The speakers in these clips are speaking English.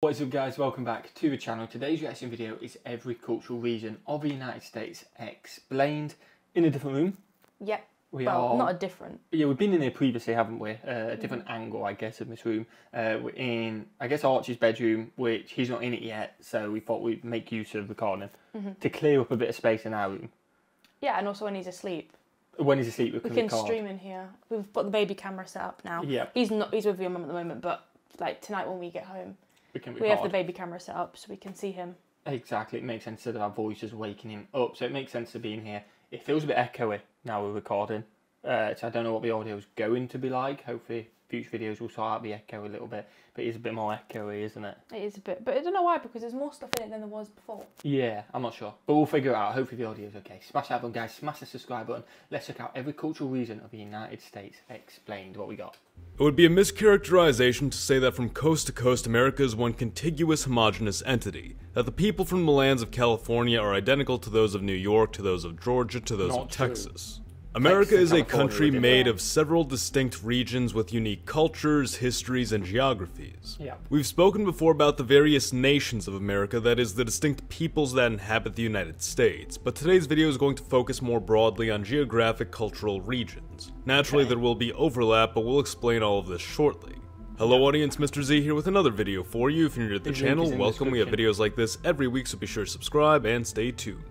What is up guys, welcome back to the channel. Today's reaction video is every cultural region of the United States explained in a different room. Yep, we've been in here previously, haven't we? A different angle, I guess, of this room. We're in, I guess, Archie's bedroom, which he's not in it yet, so we thought we'd make use of recording to clear up a bit of space in our room. Yeah, and also when he's asleep. When he's asleep, we can stream in here. We've got the baby camera set up now. Yeah. He's with your mum at the moment, but like tonight when we get home, we have the baby camera set up so we can see him. Exactly, it makes sense that our voice is waking him up, so it makes sense to be in here. It feels a bit echoey now we're recording, so I don't know what the audio is going to be like. Hopefully future videos will sort out the echo a little bit, but it is a bit more echoey, isn't it? It is a bit, but I don't know why, because there's more stuff in it than there was before. Yeah, I'm not sure, but we'll figure it out. Hopefully the audio is okay. Smash that button guys, smash the subscribe button. Let's check out every cultural region of the United States explained. What we got? It would be a mischaracterization to say that from coast to coast America is one contiguous homogeneous entity, that the people from the lands of California are identical to those of New York, to those of Georgia, to those of Texas. America is a country made of several distinct regions with unique cultures, histories, and geographies. Yeah. We've spoken before about the various nations of America, that is, the distinct peoples that inhabit the United States, but today's video is going to focus more broadly on geographic cultural regions. Naturally, there will be overlap, but we'll explain all of this shortly. Hello audience, Mr. Z here with another video for you. If you're new to the channel, welcome. We have videos like this every week, so be sure to subscribe and stay tuned.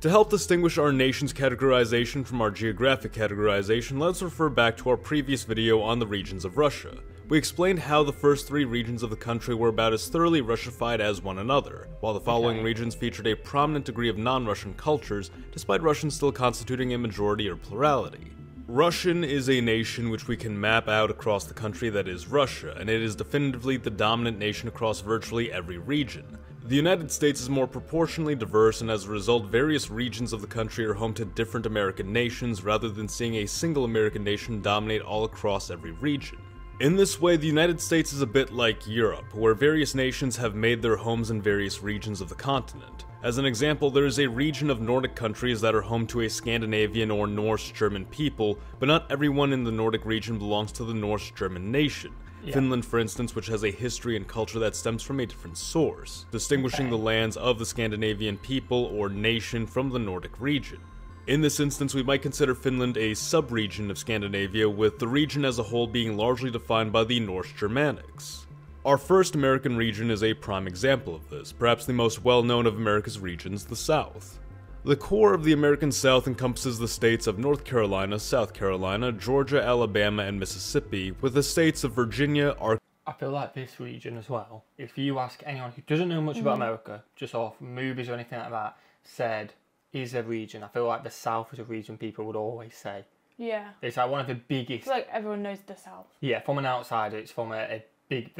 To help distinguish our nation's categorization from our geographic categorization, let's refer back to our previous video on the regions of Russia. We explained how the first three regions of the country were about as thoroughly Russified as one another, while the following regions featured a prominent degree of non-Russian cultures, despite Russians still constituting a majority or plurality. Russian is a nation which we can map out across the country that is Russia, and it is definitively the dominant nation across virtually every region. The United States is more proportionally diverse, and as a result various regions of the country are home to different American nations rather than seeing a single American nation dominate all across every region. In this way, the United States is a bit like Europe, where various nations have made their homes in various regions of the continent. As an example, there is a region of Nordic countries that are home to a Scandinavian or Norse German people, but not everyone in the Nordic region belongs to the Norse German nation. Yeah. Finland, for instance, which has a history and culture that stems from a different source, distinguishing the lands of the Scandinavian people or nation from the Nordic region. In this instance, we might consider Finland a sub-region of Scandinavia, with the region as a whole being largely defined by the Norse Germanics. Our first American region is a prime example of this, perhaps the most well-known of America's regions, the South. The core of the American South encompasses the states of North Carolina, South Carolina, Georgia, Alabama, and Mississippi, with the states of Virginia, Arkansas. I feel like this region as well, if you ask anyone who doesn't know much about America, just off movies or anything like that, said, is a region. I feel like the South is a region people would always say. Yeah. It's like one of the biggest. It's like everyone knows the South. Yeah, from an outsider, it's from the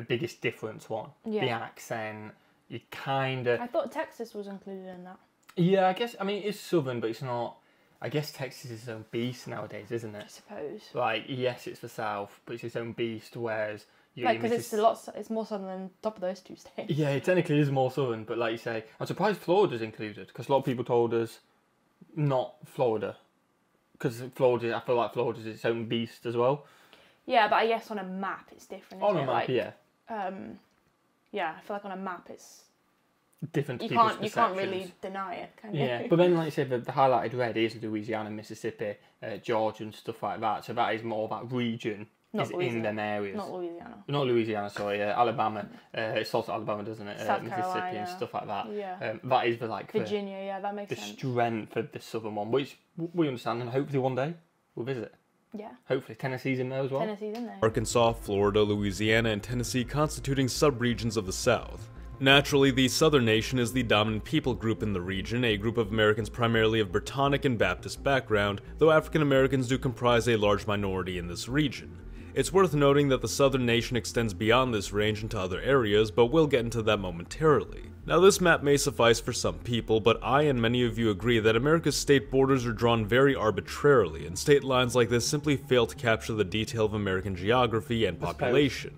biggest difference one. Yeah. The accent, you kind of. I thought Texas was included in that. Yeah, I guess, I mean, it's southern, but it's not. I guess Texas is its own beast nowadays, isn't it? I suppose. Like, yes, it's the South, but it's its own beast, whereas. Because it's more southern than top of those two states. Yeah, it technically is more southern, but like you say, I'm surprised Florida's included, because a lot of people told us not Florida. Because Florida, I feel like Florida's its own beast as well. Yeah, but I guess on a map it's different. On a map, like, yeah. Yeah, I feel like on a map it's different to people's perceptions. You can't really deny it, can you? Yeah, but then like you said, the highlighted red is Louisiana, Mississippi, Georgia and stuff like that, so that is more that region. Not Louisiana. In them areas. Not Louisiana. Not Louisiana, sorry. Alabama. It's also Alabama, doesn't it? South Mississippi and stuff like that. Yeah. That is the, like, Virginia, yeah, that makes sense. The strength of the southern one, which we understand, and hopefully one day we'll visit. Yeah. Hopefully. Tennessee's in there as well. Tennessee's in there. Arkansas, Florida, Louisiana, and Tennessee constituting subregions of the South. Naturally, the Southern nation is the dominant people group in the region, a group of Americans primarily of Britannic and Baptist background, though African Americans do comprise a large minority in this region. It's worth noting that the Southern nation extends beyond this range into other areas, but we'll get into that momentarily. Now, this map may suffice for some people, but I and many of you agree that America's state borders are drawn very arbitrarily, and state lines like this simply fail to capture the detail of American geography and population.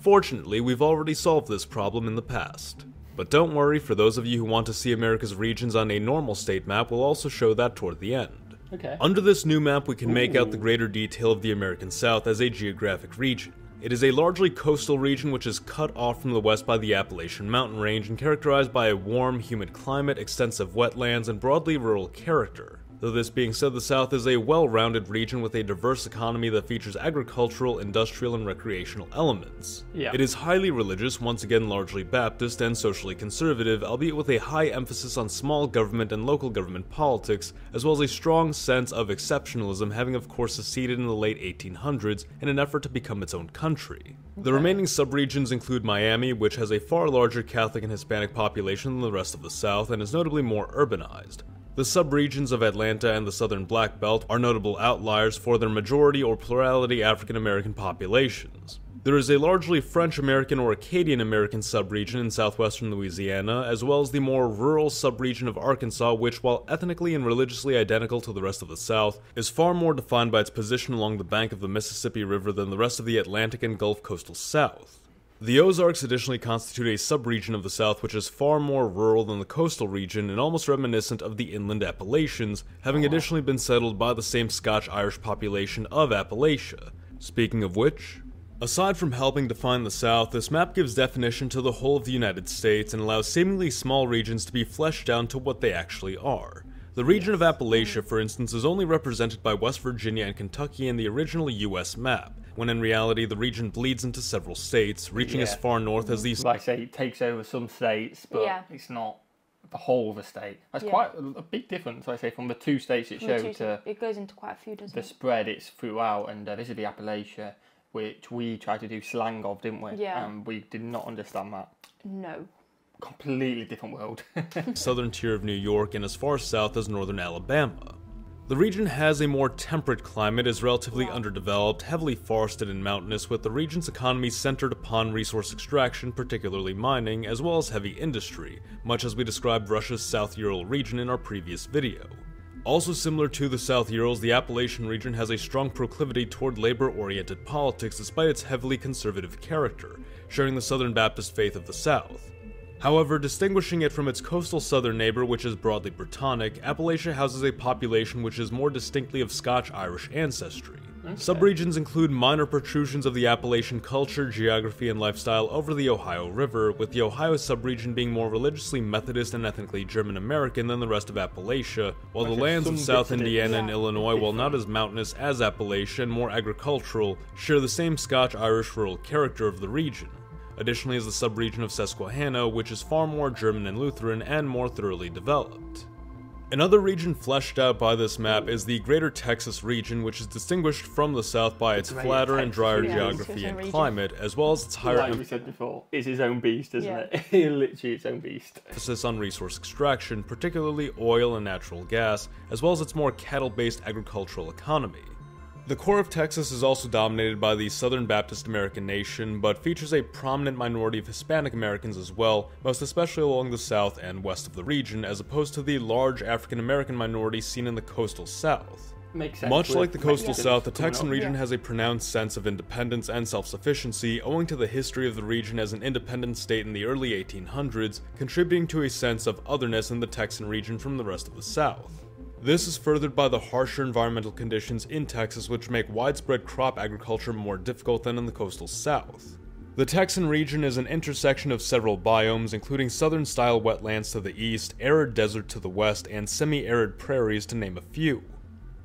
Fortunately, we've already solved this problem in the past. But don't worry, for those of you who want to see America's regions on a normal state map, we'll also show that toward the end. Okay. Under this new map, we can make out the greater detail of the American South as a geographic region. It is a largely coastal region which is cut off from the west by the Appalachian Mountain Range and characterized by a warm, humid climate, extensive wetlands, and broadly rural character. Though this being said, the South is a well-rounded region with a diverse economy that features agricultural, industrial, and recreational elements. Yeah. It is highly religious, once again largely Baptist and socially conservative, albeit with a high emphasis on small government and local government politics, as well as a strong sense of exceptionalism, having of course seceded in the late 1800s in an effort to become its own country. The remaining subregions include Miami, which has a far larger Catholic and Hispanic population than the rest of the South and is notably more urbanized. The subregions of Atlanta and the Southern Black Belt are notable outliers for their majority or plurality African American populations. There is a largely French American or Acadian American subregion in southwestern Louisiana, as well as the more rural subregion of Arkansas, which, while ethnically and religiously identical to the rest of the South, is far more defined by its position along the bank of the Mississippi River than the rest of the Atlantic and Gulf Coastal South. The Ozarks additionally constitute a subregion of the South which is far more rural than the coastal region and almost reminiscent of the inland Appalachians, having additionally been settled by the same Scotch-Irish population of Appalachia. Speaking of which, aside from helping define the South, this map gives definition to the whole of the United States and allows seemingly small regions to be fleshed down to what they actually are. The region of Appalachia, for instance, is only represented by West Virginia and Kentucky in the original U.S. map, when in reality the region bleeds into several states, reaching as far north as these... Like I say, it takes over some states, but it's not the whole of a state. That's quite a big difference, like I say, from the two states it showed to... It goes into quite a few, doesn't it? The spread it's throughout, and this is the Appalachia, which we tried to do slang of, didn't we? Yeah. And we did not understand that. No. Completely different world. Southern tier of New York and as far south as northern Alabama. The region has a more temperate climate, is relatively underdeveloped, heavily forested and mountainous, with the region's economy centered upon resource extraction, particularly mining, as well as heavy industry, much as we described Russia's South Ural region in our previous video. Also similar to the South Urals, the Appalachian region has a strong proclivity toward labor-oriented politics despite its heavily conservative character, sharing the Southern Baptist faith of the South. However, distinguishing it from its coastal southern neighbor, which is broadly Brittonic, Appalachia houses a population which is more distinctly of Scotch-Irish ancestry. Okay. Subregions include minor protrusions of the Appalachian culture, geography, and lifestyle over the Ohio River, with the Ohio subregion being more religiously Methodist and ethnically German-American than the rest of Appalachia, while the lands of South Indiana and Illinois, while not as mountainous as Appalachia and more agricultural, share the same Scotch-Irish rural character of the region. Additionally is the subregion of Susquehanna, which is far more German and Lutheran and more thoroughly developed. Another region fleshed out by this map is the Greater Texas region, which is distinguished from the South by its flatter and drier geography and climate, as well as its higher... Like we said before, it's its own beast, isn't it? Literally its own beast. Emphasis on resource extraction, particularly oil and natural gas, as well as its more cattle-based agricultural economy. The core of Texas is also dominated by the Southern Baptist American nation, but features a prominent minority of Hispanic Americans as well, most especially along the south and west of the region, as opposed to the large African American minority seen in the coastal south. Makes sense. Much like the coastal south, the Texan region has a pronounced sense of independence and self-sufficiency, owing to the history of the region as an independent state in the early 1800s, contributing to a sense of otherness in the Texan region from the rest of the south. This is furthered by the harsher environmental conditions in Texas, which make widespread crop agriculture more difficult than in the coastal south. The Texan region is an intersection of several biomes, including southern-style wetlands to the east, arid desert to the west, and semi-arid prairies, to name a few.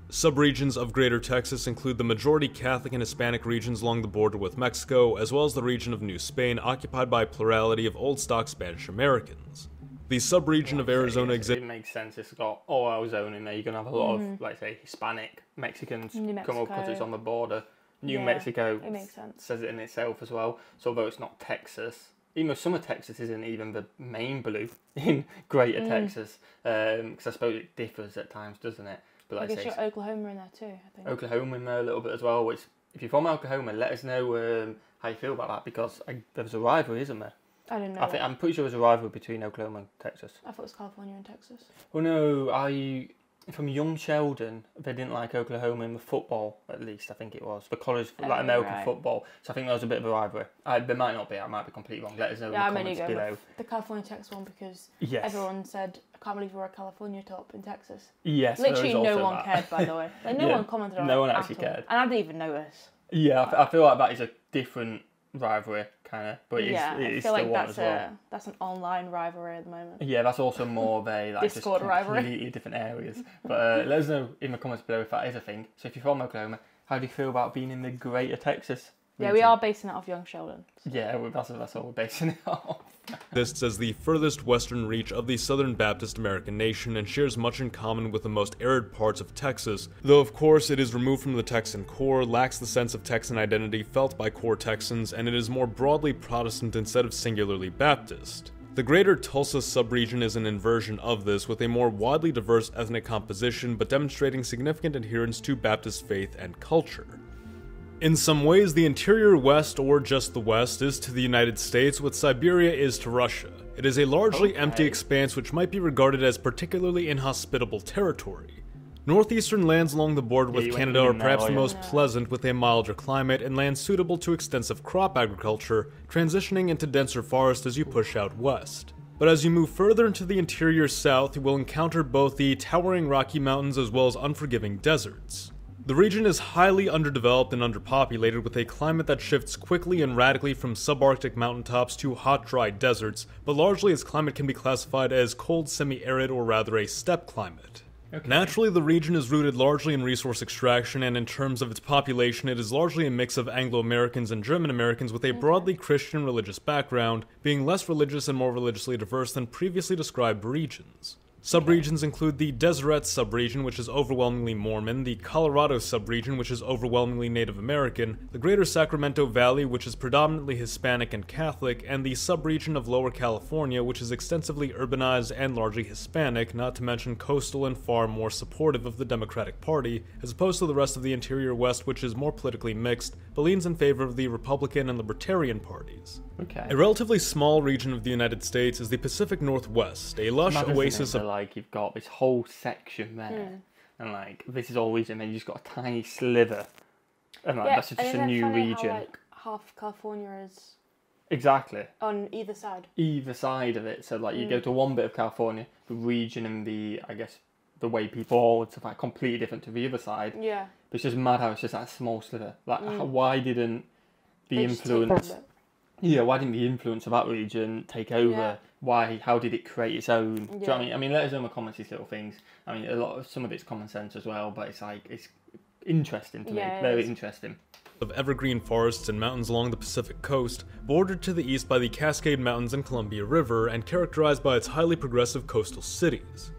Subregions of Greater Texas include the majority Catholic and Hispanic regions along the border with Mexico, as well as the region of New Spain, occupied by a plurality of old-stock Spanish Americans. The subregion of Arizona exists. It makes sense. It's got oil zone in there. You're gonna have a lot of, like, say, Hispanic Mexicans come up because it's on the border. New Mexico it makes sense. Says it in itself as well. So although it's not Texas, even though some of Texas isn't even the main blue in Greater Texas, because I suppose it differs at times, doesn't it? But like I guess you've got Oklahoma in there too. I think Oklahoma in there a little bit as well. Which, if you're from Oklahoma, let us know how you feel about that, because there's a rivalry, isn't there? I don't know. I'm pretty sure it was a rivalry between Oklahoma and Texas. I thought it was California and Texas. Well, no, from young Sheldon, they didn't like Oklahoma in the football, at least, I think it was. The college, American football. So I think there was a bit of a rivalry. There might not be, I might be completely wrong. Let us know in the comments below. The California Texas one, because everyone said, I can't believe we're a California top in Texas. Yes, literally no one cared, by the way. Like, no one commented on it. No one actually cared. And I didn't even notice. Yeah, I feel like that is a different rivalry, kind of, but it's still like one as well. Yeah, I feel like that's an online rivalry at the moment. Yeah, that's also more of a like Discord just completely rivalry. Different areas. But let us know in the comments below if that is a thing. So if you're from Oklahoma, how do you feel about being in the greater Texas region? Yeah, we are basing it off Young Sheldon. So. Yeah, that's all we're basing it off. This is the furthest western reach of the Southern Baptist American nation and shares much in common with the most arid parts of Texas, though of course it is removed from the Texan core, lacks the sense of Texan identity felt by core Texans, and it is more broadly Protestant instead of singularly Baptist. The greater Tulsa subregion is an inversion of this, with a more widely diverse ethnic composition but demonstrating significant adherence to Baptist faith and culture. In some ways, the interior West, or just the West, is to the United States what Siberia is to Russia. It is a largely empty expanse which might be regarded as particularly inhospitable territory. Northeastern lands along the border with Canada are perhaps the most pleasant, with a milder climate and land suitable to extensive crop agriculture, transitioning into denser forest as you push out west. But as you move further into the interior south, you will encounter both the towering Rocky Mountains as well as unforgiving deserts. The region is highly underdeveloped and underpopulated, with a climate that shifts quickly and radically from subarctic mountaintops to hot, dry deserts, but largely its climate can be classified as cold, semi-arid, or rather a steppe climate. Okay. Naturally, the region is rooted largely in resource extraction, and in terms of its population, it is largely a mix of Anglo-Americans and German-Americans with a broadly Christian religious background, being less religious and more religiously diverse than previously described regions. Subregions include the Deseret subregion, which is overwhelmingly Mormon, the Colorado subregion, which is overwhelmingly Native American, the Greater Sacramento Valley, which is predominantly Hispanic and Catholic, and the subregion of Lower California, which is extensively urbanized and largely Hispanic, not to mention coastal and far more supportive of the Democratic Party, as opposed to the rest of the interior West, which is more politically mixed, but leans in favor of the Republican and Libertarian parties. Okay. A relatively small region of the United States is the Pacific Northwest, a lush oasis of... Like, you've got this whole section there, and like this is all region, and then you just got a tiny sliver, and like that's just a new region. How, like, half California is exactly on either side of it. So like you go to one bit of California, the region and the I guess the way people all it's like completely different to the other side. Yeah, but it's just mad how it's just that small sliver. Like why didn't the influence? Yeah, why didn't the influence of that region take over? Yeah. Why? How did it create its own? Do you know what I mean? I mean, let us know in the comments these little things. I mean, some of it's common sense as well, but it's like it's interesting to me. Very interesting. Of evergreen forests and mountains along the Pacific coast, bordered to the east by the Cascade Mountains and Columbia River, and characterized by its highly progressive coastal cities.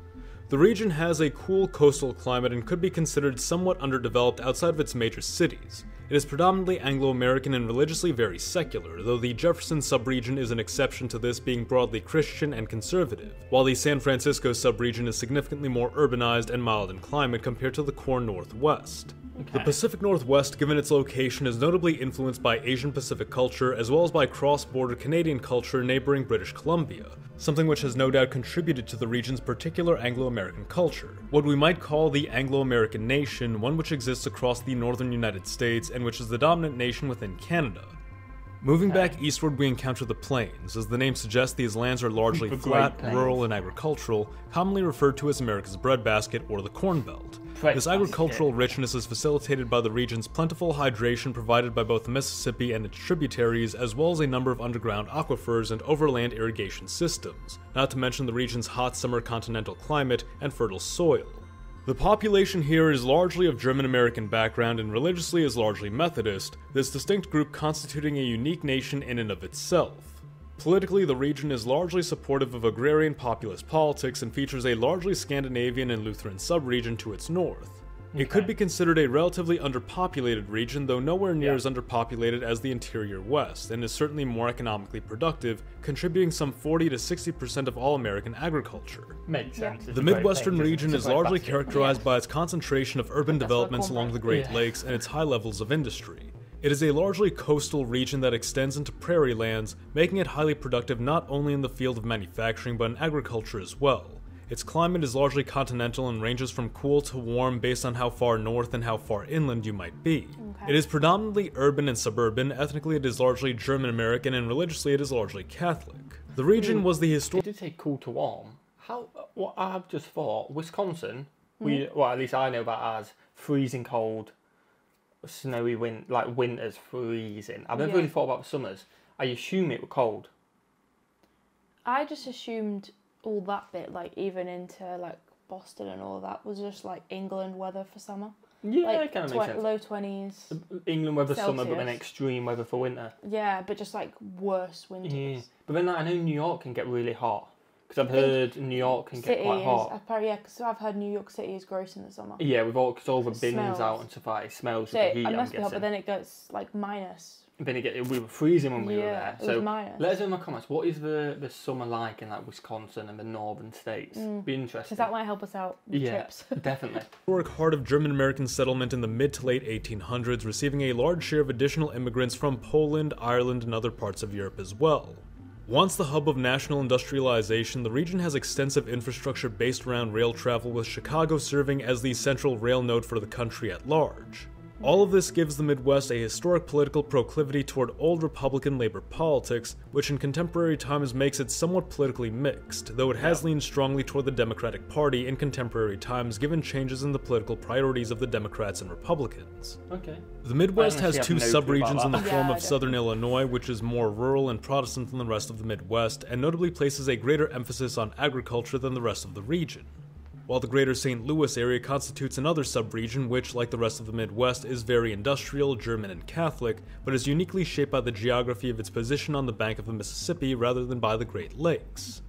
The region has a cool coastal climate and could be considered somewhat underdeveloped outside of its major cities. It is predominantly Anglo-American and religiously very secular, though the Jefferson subregion is an exception to this, being broadly Christian and conservative, while the San Francisco subregion is significantly more urbanized and mild in climate compared to the core Northwest. Okay. The Pacific Northwest, given its location, is notably influenced by Asian Pacific culture as well as by cross-border Canadian culture neighboring British Columbia, something which has no doubt contributed to the region's particular Anglo-American culture, what we might call the Anglo-American nation, one which exists across the northern United States and which is the dominant nation within Canada. Moving back eastward, we encounter the plains. As the name suggests, these lands are largely flat, rural, and agricultural, commonly referred to as America's breadbasket or the Corn Belt. This agricultural richness is facilitated by the region's plentiful hydration provided by both the Mississippi and its tributaries, as well as a number of underground aquifers and overland irrigation systems, not to mention the region's hot summer continental climate and fertile soil. The population here is largely of German-American background and religiously is largely Methodist, this distinct group constituting a unique nation in and of itself. Politically, the region is largely supportive of agrarian populist politics and features a largely Scandinavian and Lutheran subregion to its north. It could be considered a relatively underpopulated region, though nowhere near as underpopulated as the interior West, and is certainly more economically productive, contributing some 40 to 60% of all American agriculture. Makes sense. The Midwestern region is largely characterized by its concentration of urban developments along the Great Lakes and its high levels of industry. It is a largely coastal region that extends into prairie lands, making it highly productive not only in the field of manufacturing but in agriculture as well. Its climate is largely continental and ranges from cool to warm based on how far north and how far inland you might be. It is predominantly urban and suburban, ethnically it is largely German-American, and religiously it is largely Catholic. The region was the historic- You did say cool to warm. How, what I've just thought, Wisconsin, well at least I know about as freezing cold, snowy wind, like winter's freezing. I've never really thought about summers. I assume it were cold. I just assumed all that bit, like even into like Boston and all that, was just like England weather for summer. Yeah, like, it kind of makes sense. Low 20s. England weather Celsius. Summer, but then extreme weather for winter. Yeah, but just like worse winters. Yeah. But then like, I know New York can get really hot. Because I've heard New York can get quite hot. Yeah, because I've heard New York City is gross in the summer. Yeah, with all the bins out and stuff like that, it smells with the heat, I'm guessing. It must be hot, but then it goes like minus. Then we were freezing when we were there. So let us know in the comments, what is the summer like in like Wisconsin and the northern states? Be interesting. Because that might help us out with trips. Definitely. Historic heart of German-American settlement in the mid to late 1800s, receiving a large share of additional immigrants from Poland, Ireland, and other parts of Europe as well. Once the hub of national industrialization, the region has extensive infrastructure based around rail travel, with Chicago serving as the central rail node for the country at large. All of this gives the Midwest a historic political proclivity toward old Republican labor politics, which in contemporary times makes it somewhat politically mixed, though it has leaned strongly toward the Democratic Party in contemporary times given changes in the political priorities of the Democrats and Republicans. Okay. The Midwest has two subregions in the form of Southern Illinois, which is more rural and Protestant than the rest of the Midwest, and notably places a greater emphasis on agriculture than the rest of the region. While the greater St. Louis area constitutes another subregion which, like the rest of the Midwest, is very industrial, German, and Catholic, but is uniquely shaped by the geography of its position on the bank of the Mississippi rather than by the Great Lakes.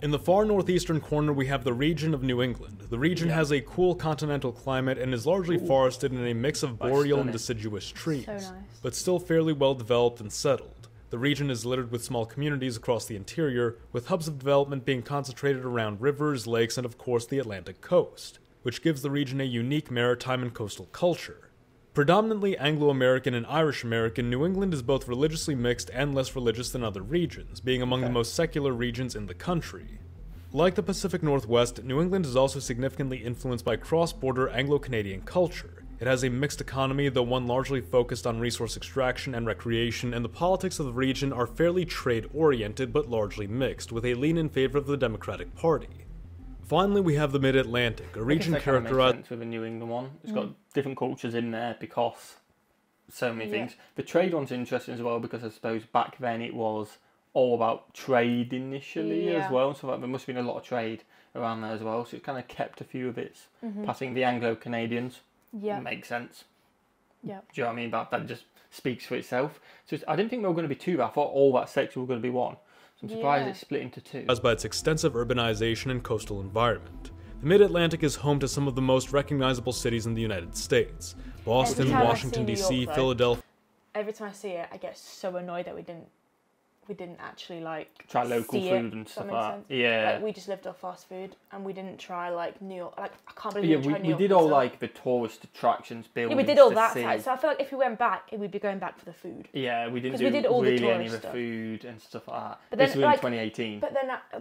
In the far northeastern corner we have the region of New England. The region has a cool continental climate and is largely forested in a mix of boreal and deciduous trees, but still fairly well developed and settled. The region is littered with small communities across the interior, with hubs of development being concentrated around rivers, lakes, and of course the Atlantic coast, which gives the region a unique maritime and coastal culture. Predominantly Anglo-American and Irish-American, New England is both religiously mixed and less religious than other regions, being among the most secular regions in the country. Like the Pacific Northwest, New England is also significantly influenced by cross-border Anglo-Canadian culture. It has a mixed economy, though one largely focused on resource extraction and recreation, and the politics of the region are fairly trade-oriented but largely mixed, with a lean in favor of the Democratic Party. Finally, we have the Mid-Atlantic, a region characterized... Kind of with the New England one. It's got different cultures in there because so many things. The trade one's interesting as well because I suppose back then it was all about trade initially as well, so there must have been a lot of trade around there as well, so it kind of kept a few of its passing the Anglo-Canadians. Yeah, makes sense. Yeah, do you know what I mean? That just speaks for itself. So I didn't think they were going to be two. But I thought all that section were going to be one. So I'm surprised it's split into two. As by its extensive urbanization and coastal environment, the Mid-Atlantic is home to some of the most recognizable cities in the United States: Boston, Washington D.C., Philadelphia. Every time I see it, I get so annoyed that we didn't actually like try local food and stuff like that. Yeah, like, we just lived off fast food and we didn't try like New York. Like I can't believe we did all like the tourist attractions, buildings. Yeah, we did all that side. So I feel like if we went back, it would be going back for the food. Yeah, we didn't do really any of the food and stuff like that. But this was in 2018. But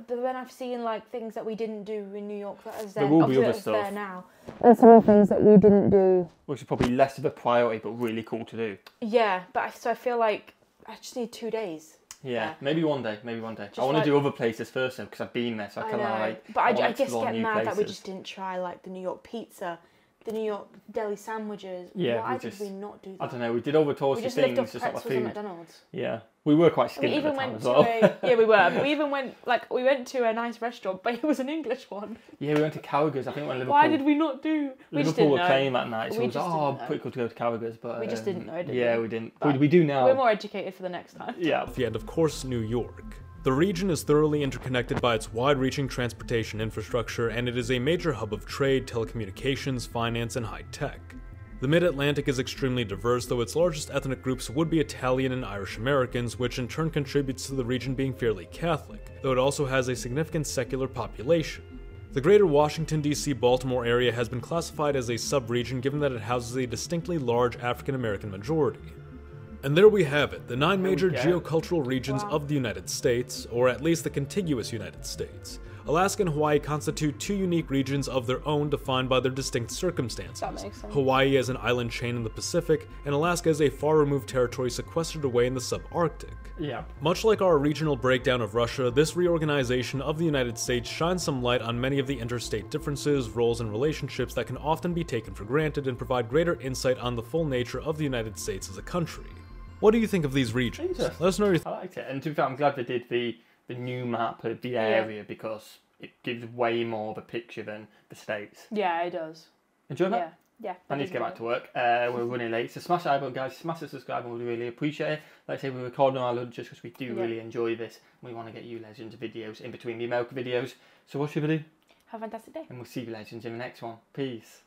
then I've seen like things that we didn't do in New York that was there. There will be other stuff there now. There's some other things that we didn't do, which is probably less of a priority, but really cool to do. Yeah, so I feel like I just need 2 days. Yeah, maybe one day, Just I want to do other places first though, because I've been there, so I kind of like... But I just get mad that we just didn't try like the New York pizza, the New York deli sandwiches. Yeah, why did we not do that? I don't know, we did all the touristy things. We just lived off pretzels and McDonald's. Yeah, we were quite skinny at the time as well. Yeah, we were. But we even went, like, we went to a nice restaurant, but it was an English one. Yeah, we went to Carragher's, I think, when Liverpool... Why did we not do... Liverpool were playing that night, so it was, pretty cool to go to Carragher's, but... We just didn't know, did we? Yeah, we didn't. We do now. We're more educated for the next time. Yeah. And, of course, New York. The region is thoroughly interconnected by its wide-reaching transportation infrastructure, and it is a major hub of trade, telecommunications, finance, and high-tech. The Mid-Atlantic is extremely diverse, though its largest ethnic groups would be Italian and Irish Americans, which in turn contributes to the region being fairly Catholic, though it also has a significant secular population. The greater Washington, D.C. Baltimore area has been classified as a sub-region given that it houses a distinctly large African-American majority. And there we have it, the 9 major geocultural regions of the United States, or at least the contiguous United States. Alaska and Hawaii constitute two unique regions of their own defined by their distinct circumstances. That makes sense. Hawaii is an island chain in the Pacific, and Alaska is a far-removed territory sequestered away in the subarctic. Yeah. Much like our regional breakdown of Russia, this reorganization of the United States shines some light on many of the interstate differences, roles, and relationships that can often be taken for granted and provide greater insight on the full nature of the United States as a country. What do you think of these regions? Let us know your I liked it, and to be fair, I'm glad they did the new map of the area because it gives way more of a picture than the states. Yeah, it does. Enjoy that? Yeah. I need to get back to work. We're running late, so smash the eyeball, guys. Smash the subscribe, and we'll really appreciate it. Like I say, we're recording our lunch just because we do really enjoy this. We want to get you legends of videos in between the America videos. So what should we do? Have a fantastic day. And we'll see you legends in the next one. Peace.